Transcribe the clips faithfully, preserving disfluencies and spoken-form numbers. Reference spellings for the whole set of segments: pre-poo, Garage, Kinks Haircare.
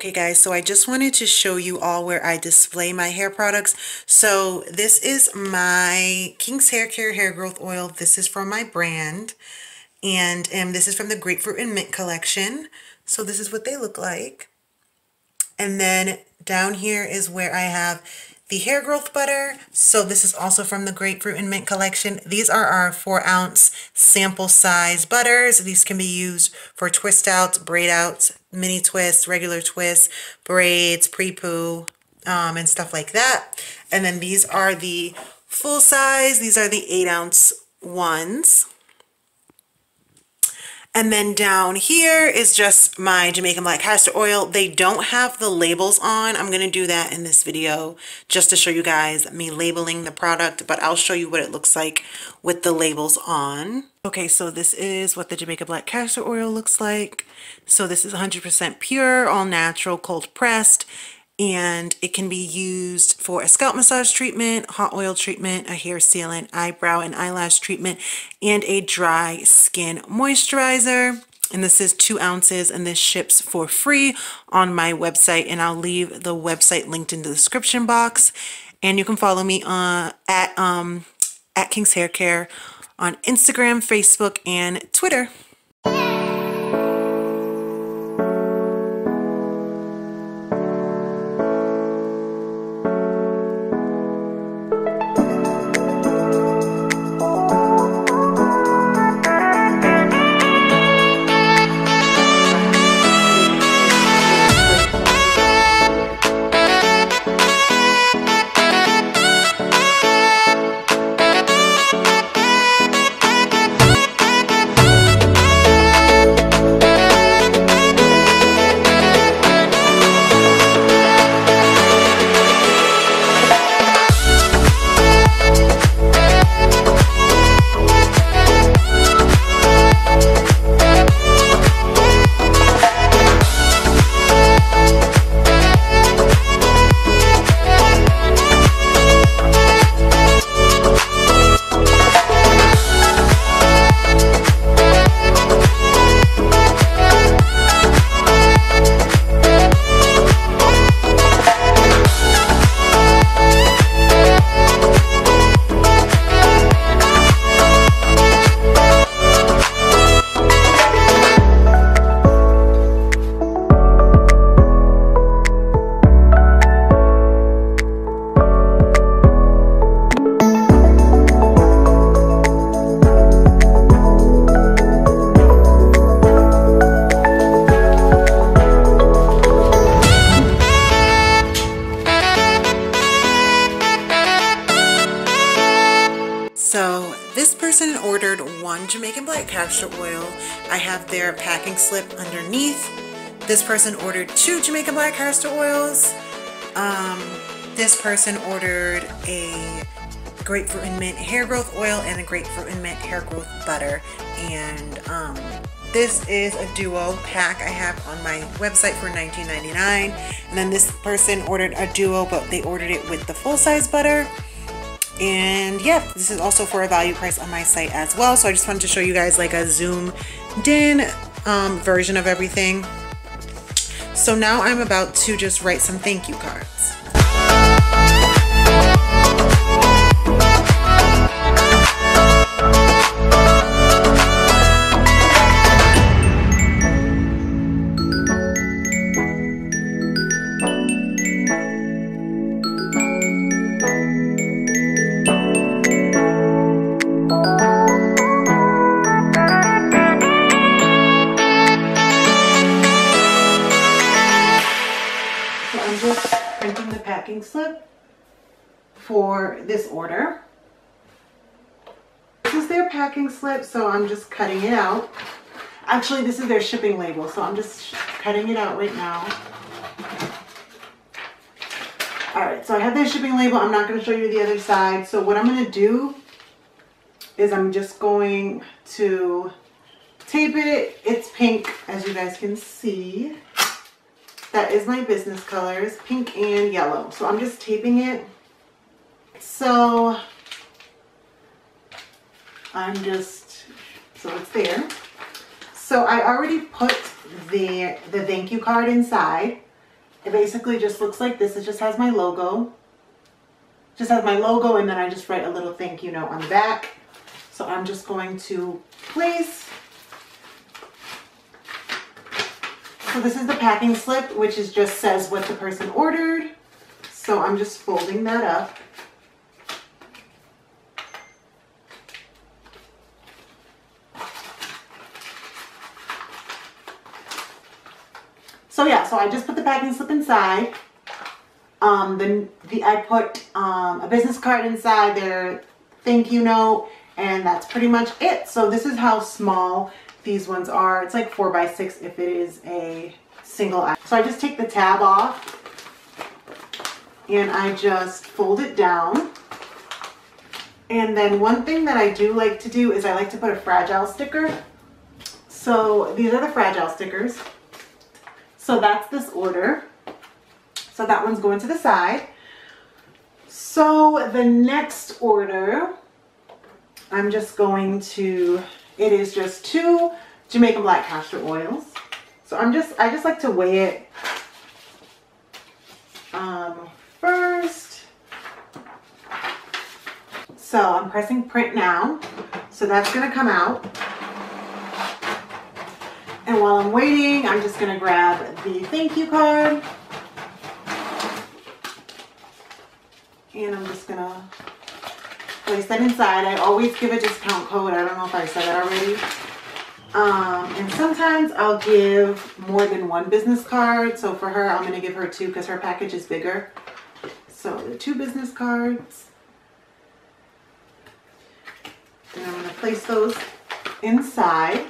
Okay guys, so I just wanted to show you all where I display my hair products. So this is my Kinks Haircare hair growth oil. This is from my brand, and um, this is from the grapefruit and mint collection. So this is what they look like. And then down here is where I have the hair growth butter. So this is also from the grapefruit and mint collection. These are our four ounce sample size butters. These can be used for twist outs, braid outs, mini twists, regular twists, braids, pre-poo, um, and stuff like that. And then these are the full size. These are the eight ounce ones. And then down here is just my Jamaican black castor oil. They don't have the labels on. I'm going to do that in this video just to show you guys me labeling the product, but I'll show you what it looks like with the labels on. Okay, so this is what the Jamaican black castor oil looks like. So this is one hundred percent pure, all natural, cold pressed, and it can be used for a scalp massage treatment, hot oil treatment, a hair sealant, eyebrow and eyelash treatment, and a dry skin moisturizer. And this is two ounces, and this ships for free on my website, and I'll leave the website linked in the description box. And you can follow me uh, at, um, at Kinks Haircare on Instagram, Facebook, and Twitter. So this person ordered one Jamaican black castor oil. I have their packing slip underneath. This person ordered two Jamaican black castor oils. Um, this person ordered a grapefruit and mint hair growth oil and a grapefruit and mint hair growth butter. And um, this is a duo pack I have on my website for nineteen ninety-nine. And then this person ordered a duo, but they ordered it with the full size butter. And yeah, this is also for a value price on my site as well. So I just wanted to show you guys like a zoomed in um, version of everything. So now I'm about to just write some thank you cards. Slip for this order. This is their packing slip, so I'm just cutting it out. Actually, this is their shipping label, so I'm just cutting it out right now. All right, so I have their shipping label. I'm not going to show you the other side. So what I'm going to do is I'm just going to tape it. It's pink, as you guys can see. That is my business colors, pink and yellow. So I'm just taping it. So I'm just, so it's there. So I already put the, the thank you card inside. It basically just looks like this. It just has my logo. Just has my logo, and then I just write a little thank you note on the back. So I'm just going to place. So this is the packing slip, which is just says what the person ordered. So I'm just folding that up. So yeah, so I just put the packing slip inside. Um, then the, I put um, a business card inside, their thank you note, and that's pretty much it. So this is how small these ones are. It's like four by six if it is a single item. So I just take the tab off and I just fold it down. And then one thing that I do like to do is I like to put a fragile sticker. So these are the fragile stickers. So that's this order. So that one's going to the side. So the next order, I'm just going to, it is just two Jamaican black castor oils. So I'm just, I just like to weigh it um, first. So I'm pressing print now. So that's gonna come out. And while I'm waiting, I'm just gonna grab the thank you card. And I'm just gonna place that inside. I always give a discount code. I don't know if I said that already. Um, and sometimes I'll give more than one business card. So for her, I'm gonna give her two because her package is bigger. So the two business cards. And I'm gonna place those inside.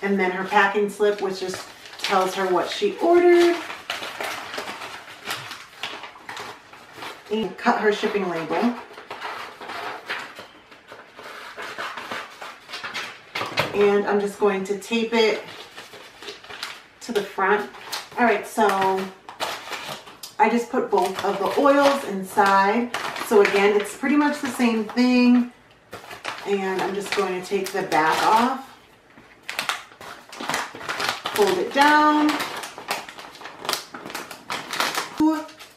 And then her packing slip, which just tells her what she ordered. And cut her shipping label. And I'm just going to tape it to the front. All right, so I just put both of the oils inside. So again, it's pretty much the same thing. And I'm just going to take the back off. Fold it down.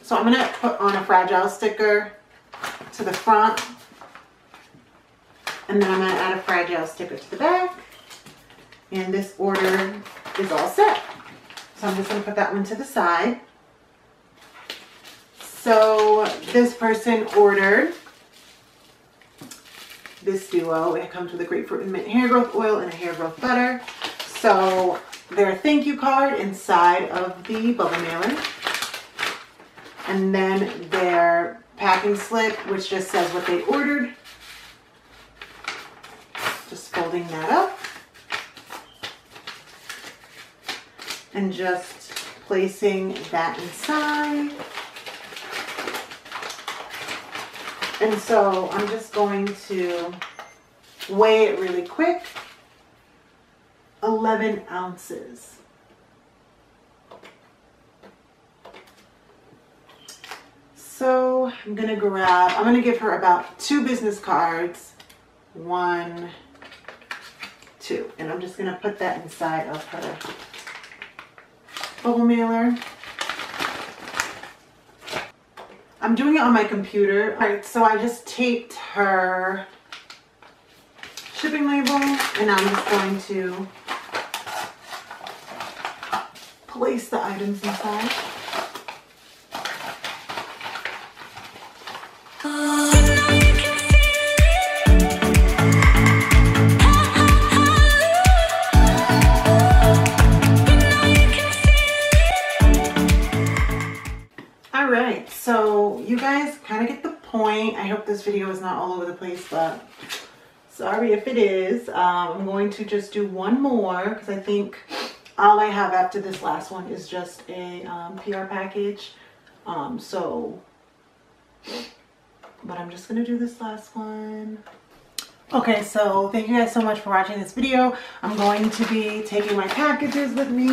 So I'm going to put on a fragile sticker to the front, and then I'm going to add a fragile sticker to the back, and this order is all set. So I'm just going to put that one to the side. So this person ordered this duo, and it comes with a grapefruit and mint hair growth oil and a hair growth butter. So their thank you card inside of the bubble mailer. And then their packing slip, which just says what they ordered. Just folding that up. And just placing that inside. And so I'm just going to weigh it really quick. eleven ounces. So I'm going to grab, I'm going to give her about two business cards, one, two, and I'm just going to put that inside of her bubble mailer. I'm doing it on my computer. All right, so I just taped her shipping label, and I'm just going to place the items inside. Alright, so you guys kind of get the point. I hope this video is not all over the place, but sorry if it is. Um, I'm going to just do one more because I think all I have after this last one is just a um, P R package. Um, so, but I'm just going to do this last one. Okay, so thank you guys so much for watching this video. I'm going to be taking my packages with me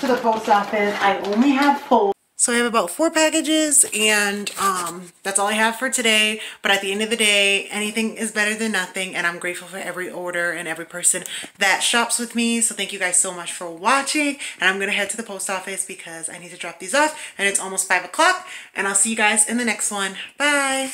to the post office. I only have four. So I have about four packages, and um, that's all I have for today. But at the end of the day, anything is better than nothing, and I'm grateful for every order and every person that shops with me. So thank you guys so much for watching, and I'm going to head to the post office because I need to drop these off, and it's almost five o'clock, and I'll see you guys in the next one. Bye!